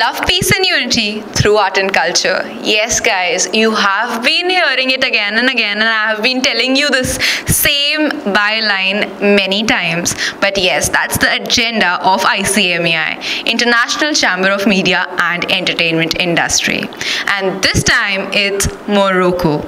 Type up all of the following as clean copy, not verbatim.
Love, peace and unity through art and culture. Yes guys, you have been hearing it again and again, and I have been telling you this same byline many times. But yes, that's the agenda of ICMEI, International Chamber of Media and Entertainment Industry. And this time it's Morocco.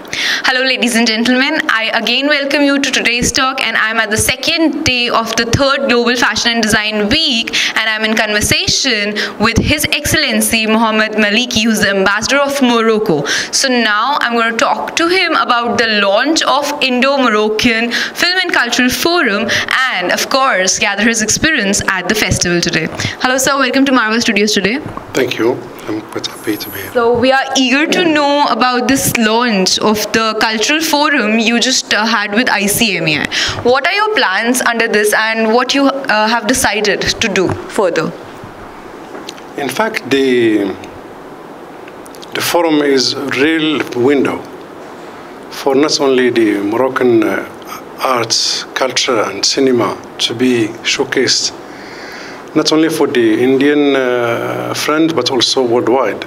Hello ladies and gentlemen, I again welcome you to today's talk, and I'm at the second day of the third Global Fashion and Design Week, and I'm in conversation with His Excellency Mohamed Maliki, who's the ambassador of Morocco. So now I'm going to talk to him about the launch of Indo Moroccan Film and Cultural Forum, and of course gather his experience at the festival today. Hello sir, welcome to Marvel Studios today. Thank you. I'm quite happy to be here. So we are eager to know about this launch of the cultural forum you just had with ICMEI. What are your plans under this, and what you have decided to do further? In fact, the forum is a real window for not only the Moroccan arts, culture and cinema to be showcased, not only for the Indian friend, but also worldwide,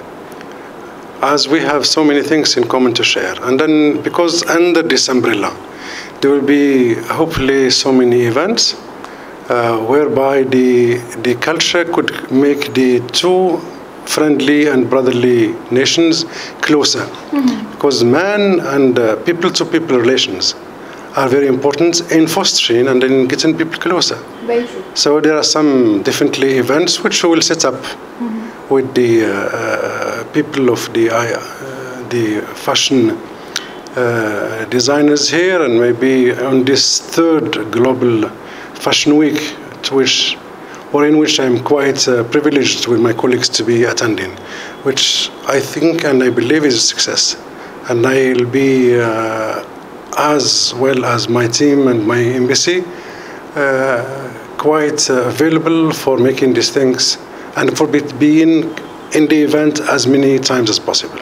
as we have so many things in common to share. And then, because under this umbrella, there will be hopefully so many events whereby the culture could make the two friendly and brotherly nations closer. Mm-hmm. Because man and people-to-people relations are very important in fostering and in getting people closer. Basically. So there are some definitely events which we will set up mm-hmm. with the people of the fashion designers here, and maybe on this third Global Fashion Week, to which, or in which I'm quite privileged with my colleagues to be attending, which I think and I believe is a success. And I'll be, as well as my team and my embassy, quite available for making these things and for being in the event as many times as possible.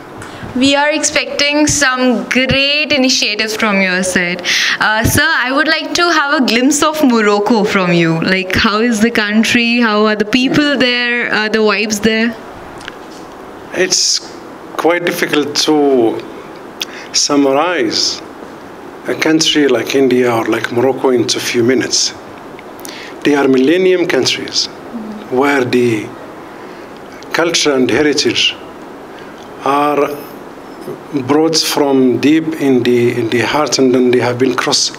We are expecting some great initiatives from your side. Sir, I would like to have a glimpse of Morocco from you. Like, how is the country? How are the people there? Are the vibes there? It's quite difficult to summarize a country like India or like Morocco into a few minutes. They are millennium countries where the culture and heritage are brought from deep in the heart, and then they have been cross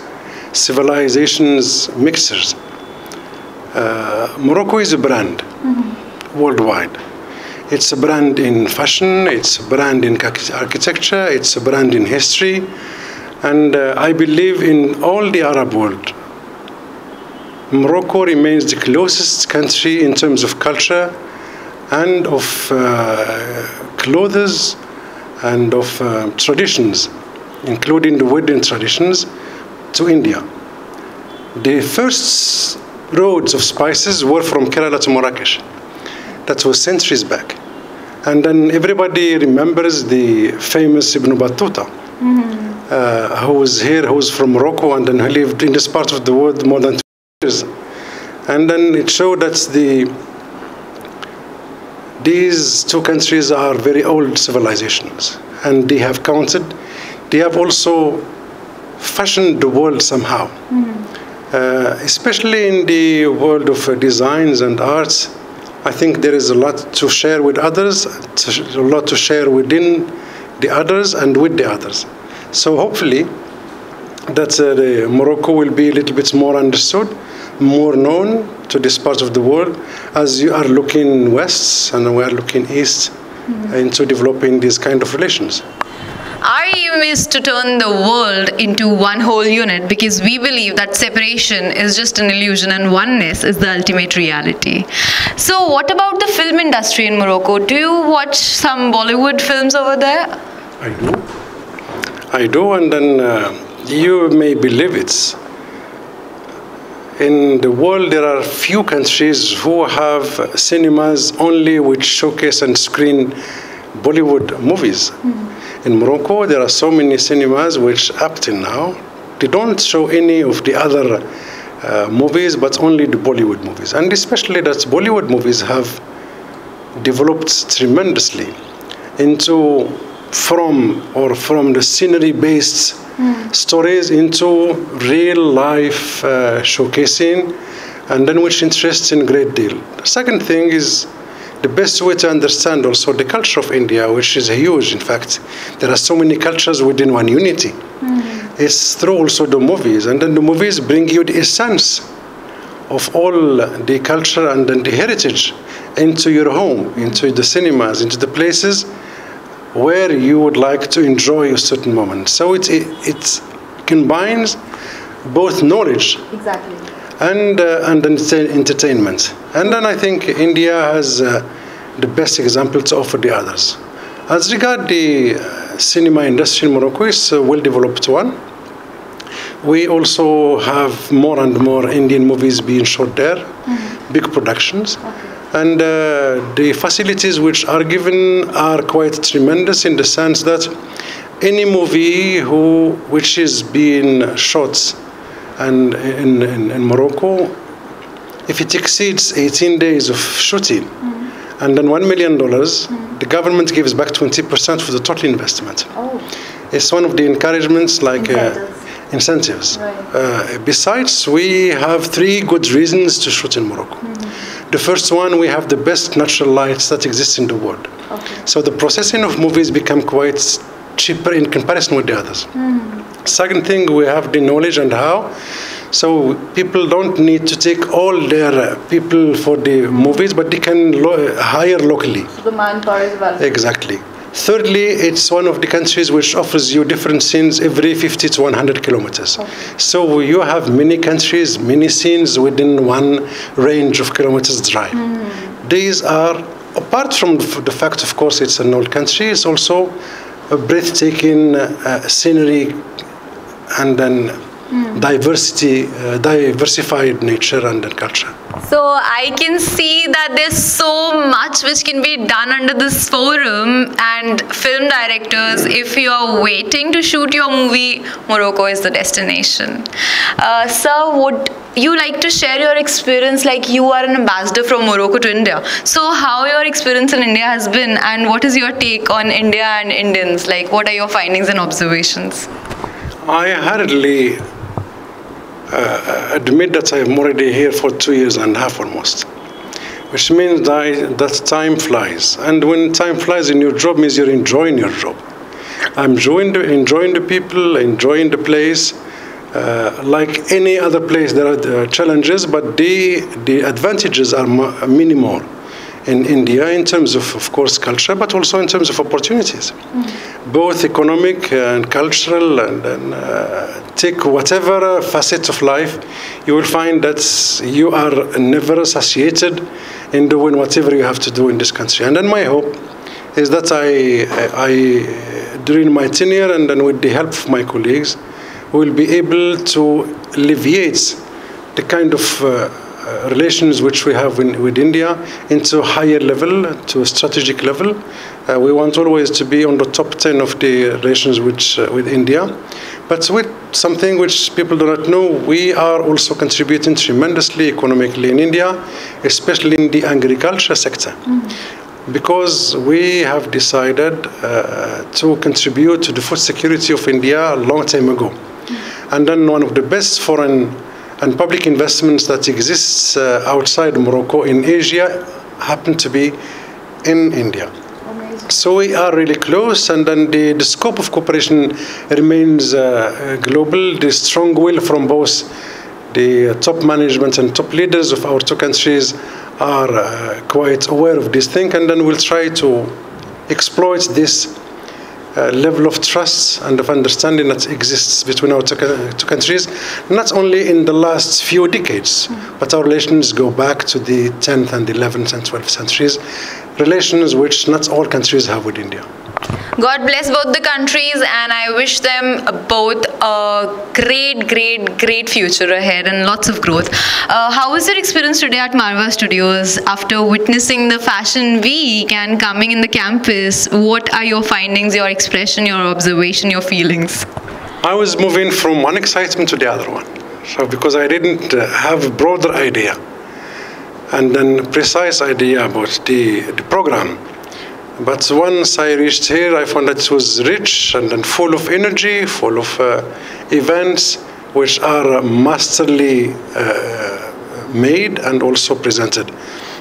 civilizations mixers. Morocco is a brand mm-hmm. worldwide. It's a brand in fashion, it's a brand in architecture, it's a brand in history, and I believe in all the Arab world, Morocco remains the closest country in terms of culture and of clothes and of traditions, including the wedding traditions, to India. The first roads of spices were from Kerala to Marrakesh. That was centuries back. And then everybody remembers the famous Ibn Battuta, mm-hmm. Who was here, who was from Morocco, and then who lived in this part of the world more than 2 years. And then it showed that these two countries are very old civilizations, and they have counted. They have also fashioned the world somehow, mm-hmm. Especially in the world of designs and arts. I think there is a lot to share with others, a lot to share within the others and with the others. So hopefully that Morocco will be a little bit more understood, more known to this part of the world, as you are looking west and we are looking east mm-hmm. into developing these kind of relations. Our aim is to turn the world into one whole unit, because we believe that separation is just an illusion and oneness is the ultimate reality. So what about the film industry in Morocco? Do you watch some Bollywood films over there? I do, and then you may believe it. In the world, there are few countries who have cinemas only which showcase and screen Bollywood movies. Mm-hmm. In Morocco, there are so many cinemas which, up till now, they don't show any of the other movies, but only the Bollywood movies. And especially that Bollywood movies have developed tremendously into from the scenery-based stories into real-life showcasing, and then which interests in a great deal. The second thing is the best way to understand also the culture of India, which is huge. In fact, there are so many cultures within one unity. It's through also the movies, and then the movies bring you the essence of all the culture and then the heritage into your home, into the cinemas, into the places where you would like to enjoy a certain moment. So it combines both knowledge and entertainment. And then I think India has the best example to offer the others. As regard the cinema industry in Morocco, is a well-developed one. We also have more and more Indian movies being shot there, big productions. And the facilities which are given are quite tremendous in the sense that any movie which is being shot and in Morocco, if it exceeds 18 days of shooting and then $1 million, the government gives back 20% of the total investment. It's one of the encouragements, like incentives. Besides, we have three good reasons to shoot in Morocco. The first one, we have the best natural lights that exist in the world. So the processing of movies become quite cheaper in comparison with the others. Second thing, we have the knowledge and how. So people don't need to take all their people for the movies, but they can hire locally. So the manpower as well. Exactly. Thirdly, it's one of the countries which offers you different scenes every 50 to 100 kilometers. So you have many countries, many scenes within one range of kilometers drive. These are, apart from the fact, of course, it's an old country, it's also a breathtaking scenery and then diversified nature and culture. So I can see that there's so much which can be done under this forum, and film directors, if you are waiting to shoot your movie, Morocco is the destination. Sir, would you like to share your experience? Like, you are an ambassador from Morocco to India. So how your experience in India has been, and what is your take on India and Indians? Like, what are your findings and observations? I hardly admit that I'm already here for 2.5 years almost, which means that time flies. And when time flies in your job, means you're enjoying your job. I'm enjoying the people, enjoying the place. Like any other place, there are challenges, but the advantages are many more in India in terms of course, culture, but also in terms of opportunities. Both economic and cultural, and take whatever facet of life, you will find that you are never satiated in doing whatever you have to do in this country. And then my hope is that I during my tenure, and then with the help of my colleagues, will be able to alleviate the kind of relations which we have with India into higher level, to a strategic level. We want always to be on the top 10 of the relations with India. But with something which people do not know, we are also contributing tremendously economically in India, especially in the agriculture sector. Because we have decided to contribute to the food security of India a long time ago. And then one of the best foreign and public investments that exists outside Morocco in Asia happen to be in India. So we are really close, and then the scope of cooperation remains global. The strong will from both the top management and top leaders of our two countries are quite aware of this thing, and then we'll try to exploit this level of trust and of understanding that exists between our two countries, not only in the last few decades, but our relations go back to the 10th and 11th and 12th centuries, relations which not all countries have with India. God bless both the countries, and I wish them both a great, great, great future ahead and lots of growth. How was your experience today at Marwah Studios after witnessing the Fashion Week and coming in the campus? What are your findings, your expression, your observation, your feelings? I was moving from one excitement to the other one, so because I didn't have a broader idea. and then precise idea about the program. But once I reached here, I found that it was rich and then full of energy, full of events which are masterly made and also presented.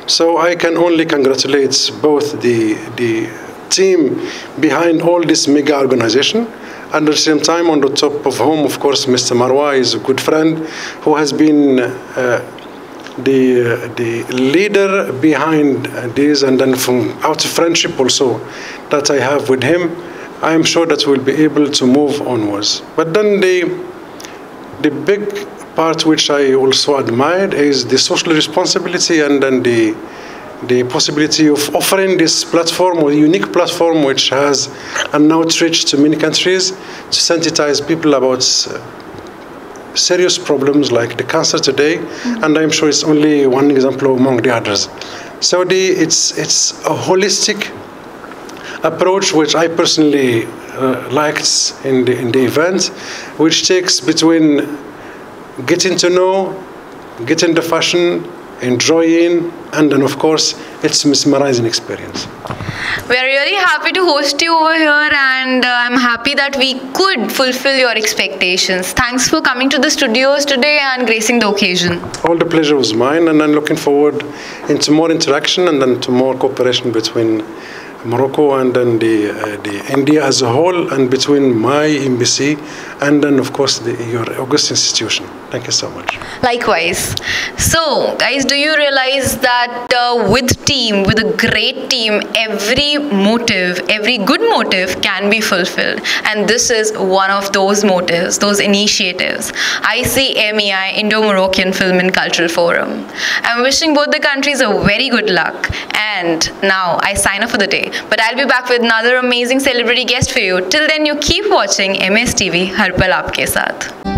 So I can only congratulate both the team behind all this mega organization, and at the same time, on the top of whom, of course, Mr. Marwah is a good friend who has been the leader behind this, and then from out of friendship also that I have with him, I am sure that we'll be able to move onwards. But then the big part which I also admired is the social responsibility, and then the possibility of offering this platform, a unique platform which has an outreach to many countries to sensitize people about serious problems like the cancer today, and I'm sure it's only one example among the others. So it's a holistic approach which I personally liked in the event, which takes between getting to know, getting the fashion, enjoying, and then of course it's a mesmerizing experience. We are really happy to host you over here, and I'm happy that we could fulfill your expectations. Thanks for coming to the studios today and gracing the occasion. All the pleasure was mine, and I'm looking forward into more interaction and then to more cooperation between Morocco and then the India as a whole, and between my embassy and then of course your august institution. Thank you so much. Likewise. So guys, do you realize that with a great team, every motive, every good motive can be fulfilled, and this is one of those motives, those initiatives. ICMEI, Indo Moroccan Film and Cultural Forum. I'm wishing both the countries a very good luck, and now I sign off for the day. But I'll be back with another amazing celebrity guest for you. Till then, you keep watching MSTV Harpal Aapke Saath.